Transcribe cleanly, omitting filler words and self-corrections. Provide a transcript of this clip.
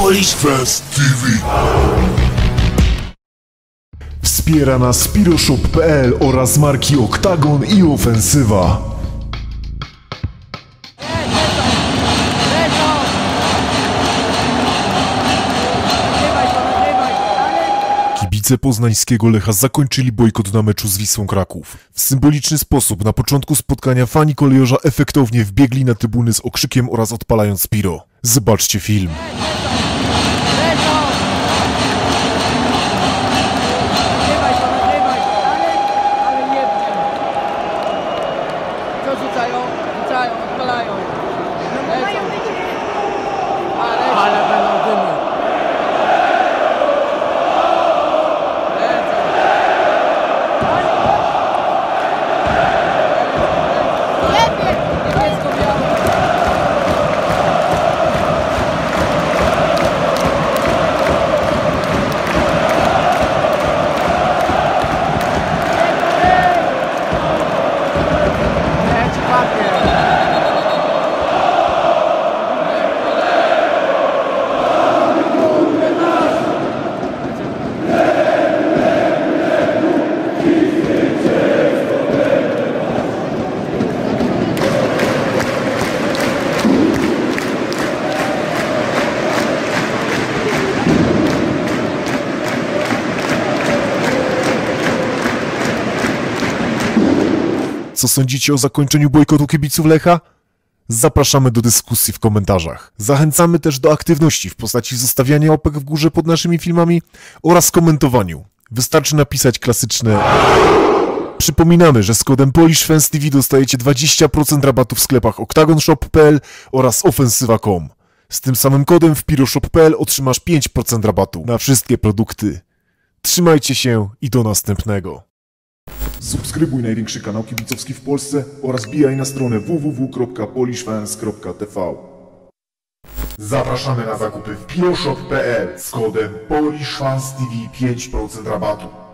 PolishFans TV. Wspiera nas PiroShop.pl oraz marki Oktagon i Ofensywa. Kibice poznańskiego Lecha zakończyli bojkot na meczu z Wisłą Kraków. W symboliczny sposób na początku spotkania fani kolejorza efektownie wbiegli na trybuny z okrzykiem oraz odpalając piro. Zobaczcie film. Rzucają, odpalają. Ale będą dymy. Co sądzicie o zakończeniu bojkotu kibiców Lecha? Zapraszamy do dyskusji w komentarzach. Zachęcamy też do aktywności w postaci zostawiania łapek w górze pod naszymi filmami oraz komentowaniu. Wystarczy napisać klasyczne... Przypominamy, że z kodem PolishFans TV dostajecie 20% rabatu w sklepach oktagonshop.pl oraz ofensywa.com. Z tym samym kodem w piroshop.pl otrzymasz 5% rabatu na wszystkie produkty. Trzymajcie się i do następnego. Subskrybuj największy kanał kibicowski w Polsce oraz wbijaj na stronę www.polishfans.tv. Zapraszamy na zakupy w PiroShop.pl z kodem PolishFans TV 5% rabatu.